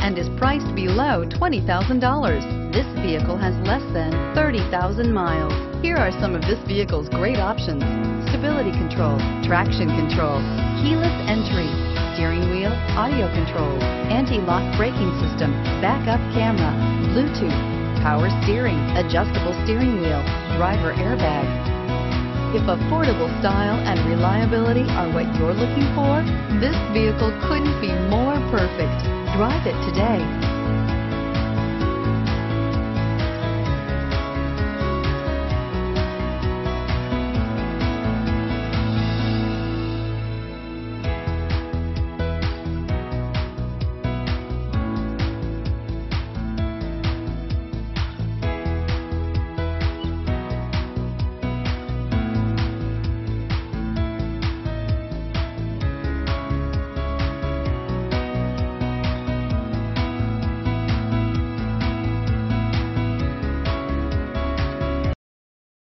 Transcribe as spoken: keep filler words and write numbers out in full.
and is priced below twenty thousand dollars. This vehicle has less than thirty thousand miles. Here are some of this vehicle's great options: stability control, traction control, keyless entry, steering wheel audio controls, anti-lock braking system, backup camera, Bluetooth, power steering, adjustable steering wheel, driver airbag. If affordable style and reliability are what you're looking for, this vehicle couldn't be more perfect. Drive it today.